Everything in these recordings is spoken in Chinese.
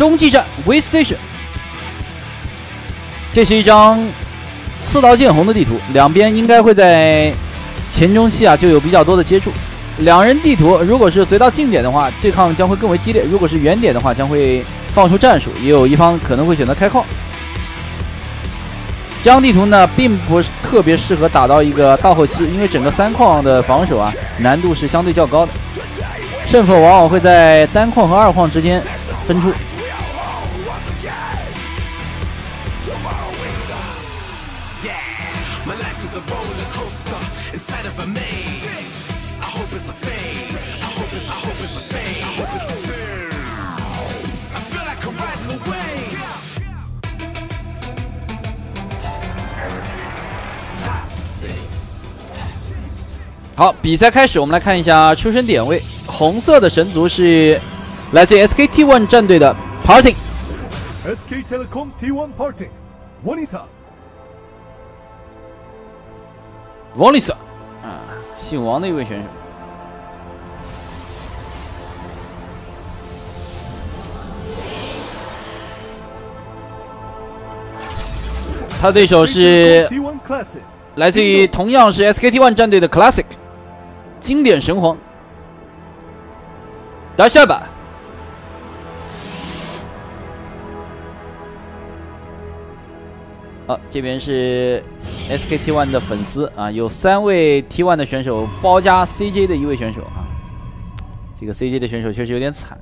中继站 V Station。这是一张四道见红的地图，两边应该会在前中期啊就有比较多的接触。两人地图如果是随到近点的话，对抗将会更为激烈；如果是远点的话，将会放出战术，也有一方可能会选择开矿。 这张地图呢，并不特别适合打到一个大后期，因为整个三矿的防守啊，难度是相对较高的，胜负往往会在单矿和二矿之间分出。好，比赛开始，我们来看一下出生点位。红色的神族是来自 SK T1 战队的 PartinG。SK Telecom T1 PartinG Wanisa 啊，姓王的一位选手。他对手是来自于同样是 SK T1 战队的 Classic。 经典神皇，打下吧。好，这边是 SK T1 的粉丝啊，有3位 T1 的选手包夹 CJ 的1位选手啊。这个 CJ 的选手确实有点惨。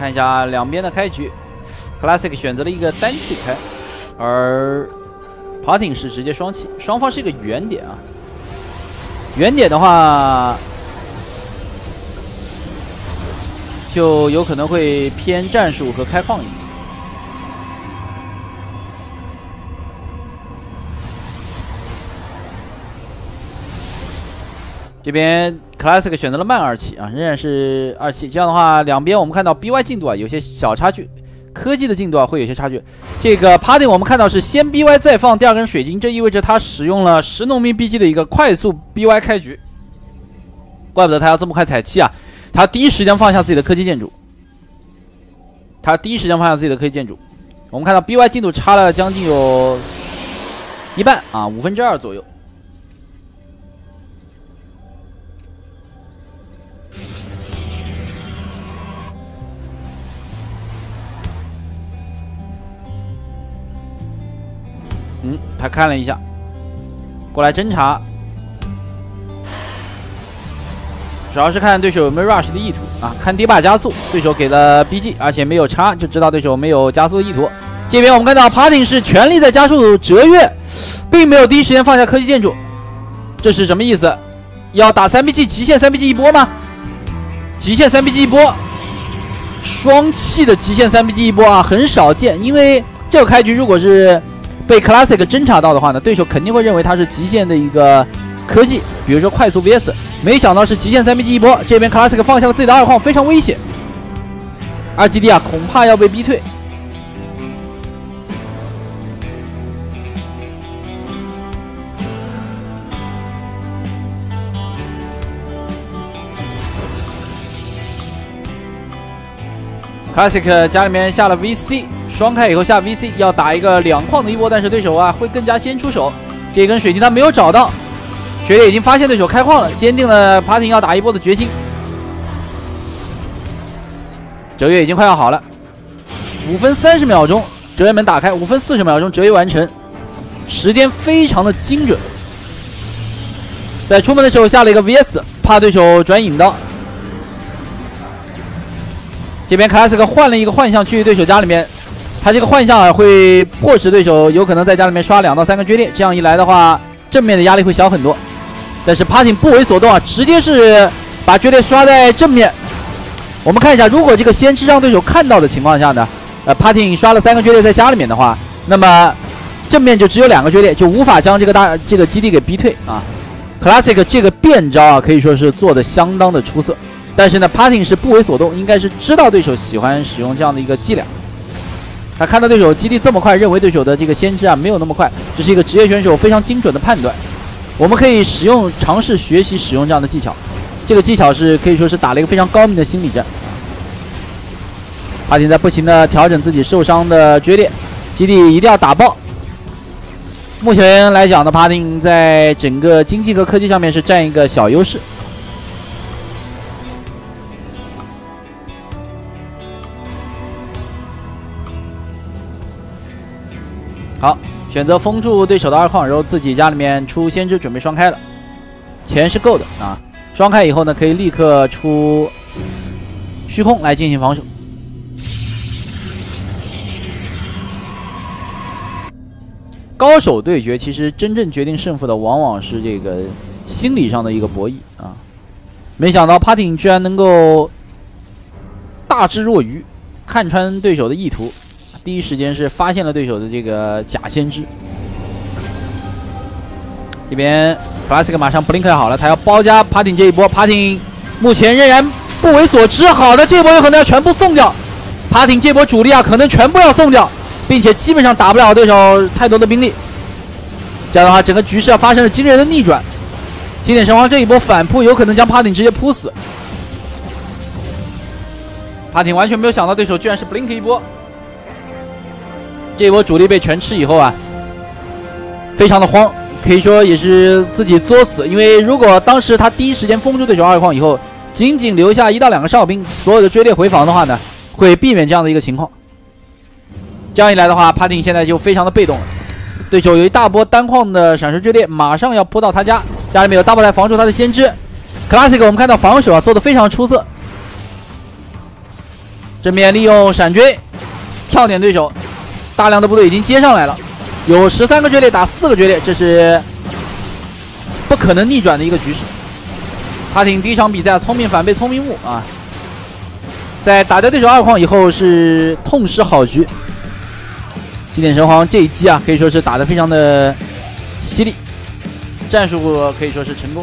看一下两边的开局 ，Classic 选择了一个单气开，而 PartinG 是直接双气，双方是一个远点啊。远点的话，就有可能会偏战术和开矿一点。 这边 Classic 选择了慢2气啊，仍然是2气。这样的话，两边我们看到 BY 进度啊有些小差距，科技的进度啊会有些差距。这个 PartinG 我们看到是先 BY 再放第2根水晶，这意味着他使用了10农民 BG 的一个快速 BY 开局。怪不得他要这么快踩气啊！他第一时间放下自己的科技建筑，我们看到 BY 进度差了将近有一半啊，2/5左右。 他看了一下，过来侦查，主要是看对手有没有 rush 的意图啊。看堤坝加速，对手给了 BG， 而且没有插，就知道对手没有加速的意图。这边我们看到 PartinG 是全力在加速折跃，并没有第一时间放下科技建筑，这是什么意思？要打3BG 极限3BG 一波吗？极限3BG 一波，双气的极限3BG 一波啊，很少见，因为这个开局如果是 被 Classic 侦查到的话呢，对手肯定会认为它是极限的一个科技，比如说快速 VS。没想到是极限3BG 一波，这边 Classic 放下了自己的2矿，非常危险。RGD 啊，恐怕要被逼退。Classic 家里面下了 VC。 双开以后下 VC 要打一个2矿的一波，但是对手啊会更加先出手。这根水晶他没有找到，水晶已经发现对手开矿了，坚定了 PartinG 要打一波的决心。折跃已经快要好了，5分30秒钟折跃门打开，5分40秒钟折跃完成，时间非常的精准。在出门的时候下了一个 VS， 怕对手转引刀。这边 Classic 换了一个幻象去对手家里面。 他这个幻象啊，会迫使对手有可能在家里面刷2到3个决裂，这样一来的话，正面的压力会小很多。但是 PartinG 不为所动啊，直接是把决裂刷在正面。我们看一下，如果这个先知让对手看到的情况下呢，PartinG 刷了3个决裂在家里面的话，那么正面就只有2个决裂，就无法将这个基地给逼退啊。Classic 这个变招啊，可以说是做的相当的出色。但是呢，PartinG 是不为所动，应该是知道对手喜欢使用这样的一个伎俩。那看到对手基地这么快，认为对手的这个先知啊没有那么快，这是一个职业选手非常精准的判断。我们可以尝试学习使用这样的技巧，这个技巧是可以说是打了一个非常高明的心理战。帕廷在不停的调整自己受伤的决裂，基地一定要打爆。目前来讲呢，帕廷在整个经济和科技上面是占一个小优势。 好，选择封住对手的二矿，然后自己家里面出先知，准备双开了，钱是够的啊。双开以后呢，可以立刻出虚空来进行防守。高手对决，其实真正决定胜负的，往往是这个心理上的一个博弈啊。没想到PartinG居然能够大智若愚，看穿对手的意图。 第一时间是发现了对手的这个假先知，这边 Classic 马上 blink 好了，他要包夹 PartinG 这一波 ，PartinG 目前仍然不为所知。好的，这波有可能要全部送掉 ，PartinG 这波主力啊可能全部要送掉，并且基本上打不了对手太多的兵力。这样的话，整个局势要发生了惊人的逆转。经典神皇这一波反扑有可能将 PartinG 直接扑死。PartinG 完全没有想到对手居然是 blink 一波。 这一波主力被全吃以后啊，非常的慌，可以说也是自己作死。因为如果当时他第一时间封住对手二矿以后，仅仅留下1到2个哨兵，所有的追猎回防的话呢，会避免这样的一个情况。这样一来的话，帕廷现在就非常的被动了。对手有一大波单矿的闪烁追猎，马上要扑到他家，家里面有大炮来防住他的先知。Classic 我们看到防守啊做的非常出色，正面利用闪追跳点对手。 大量的部队已经接上来了，有13个追猎打4个追猎，这是不可能逆转的一个局势。PartinG第一场比赛聪明反被聪明误啊，在打掉对手二矿以后是痛失好局。经典神皇这一击啊，可以说是打得非常的犀利，战术可以说是成功。